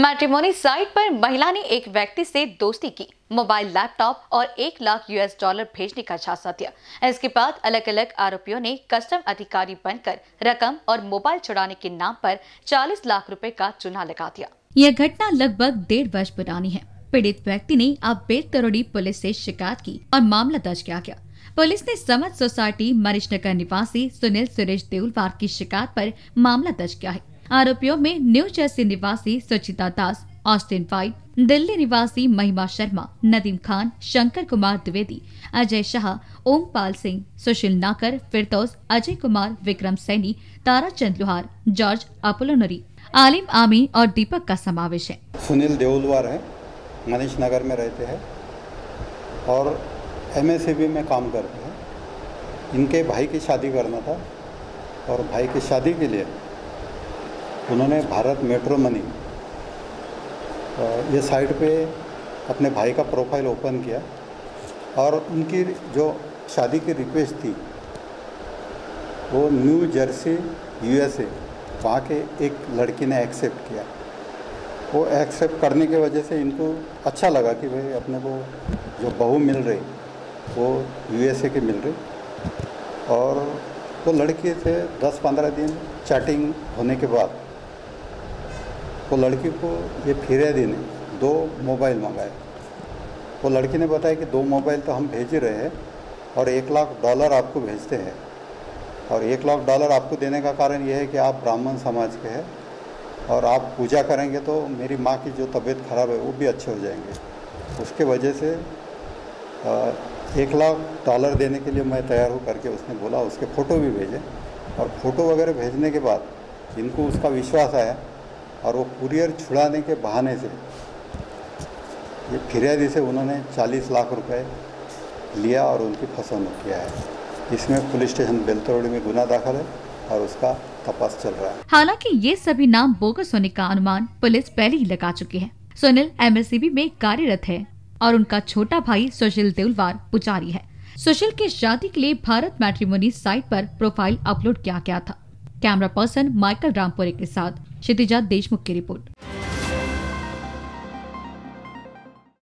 Matrimony site पर महिला ने एक व्यक्ति से दोस्ती की, मोबाइल, लैपटॉप और $1 लाख भेजने का झांसा दिया। इसके बाद अलग अलग आरोपियों ने कस्टम अधिकारी बनकर रकम और मोबाइल छुड़ाने के नाम पर 40 लाख रुपए का चुना लगा दिया। यह घटना लगभग 1.5 वर्ष पुरानी है। पीड़ित व्यक्ति ने आप बेतरौड़ी पुलिस से शिकायत की और मामला दर्ज किया गया। पुलिस ने समझ सोसाइटी मनीष नगर निवासी सुनील सुरेश देवलवार की शिकायत पर मामला दर्ज किया है। आरोपियों में न्यू जर्सी निवासी सुचिता दास, ऑस्टिन पाई, दिल्ली निवासी महिमा शर्मा, नदीम खान, शंकर कुमार द्विवेदी, अजय शाह, ओमपाल सिंह, सुशील नाकर, फिरतौस, अजय कुमार, विक्रम सैनी, तारा चंद लोहार, जॉर्ज अपोलोनरी, आलिम, आमी और दीपक का समावेश है। सुनील देवलवार है, मनीष नगर में रहते हैं और MSCB में काम करते हैं। इनके भाई की शादी करना था और भाई की शादी के लिए उन्होंने भारत मैट्रिमोनी ये साइट पे अपने भाई का प्रोफाइल ओपन किया और उनकी जो शादी की रिक्वेस्ट थी वो न्यू जर्सी USA वहाँ के एक लड़की ने एक्सेप्ट किया। वो एक्सेप्ट करने की वजह से इनको अच्छा लगा कि भाई अपने को जो बहू मिल रही वो USA की मिल रही, और वो लड़की से 10-15 दिन चैटिंग होने के बाद वो लड़की को ये फिरयादी ने 2 मोबाइल मंगाए। वो लड़की ने बताया कि 2 मोबाइल तो हम भेज ही रहे हैं और $1 लाख आपको भेजते हैं, और $1 लाख आपको देने का कारण यह है कि आप ब्राह्मण समाज के हैं और आप पूजा करेंगे तो मेरी माँ की जो तबीयत ख़राब है वो भी अच्छे हो जाएंगे। उसके वजह से $1 लाख देने के लिए मैं तैयार हूँ करके उसने बोला। उसके फ़ोटो भी भेजे और फ़ोटो वगैरह भेजने के बाद इनको उसका विश्वास आया और वो कुरियर छुड़ाने के बहाने से ये फिरयादी से उन्होंने 40 लाख रुपए लिया और उनकी फसवणूक किया है। इसमें पुलिस स्टेशन बेलतौड़ी में गुना दाखिल है और उसका तपास चल रहा है। हालांकि ये सभी नाम बोगस होने का अनुमान पुलिस पहले ही लगा चुकी है। सुनील MSCB में कार्यरत है और उनका छोटा भाई सुशील देवलवार पुजारी है। सुशील की शादी के लिए भारत मैट्रिमोनी साइट पर प्रोफाइल अपलोड किया गया था। कैमरा पर्सन माइकल रामपुर के साथ क्षितिजा देशमुख की रिपोर्ट।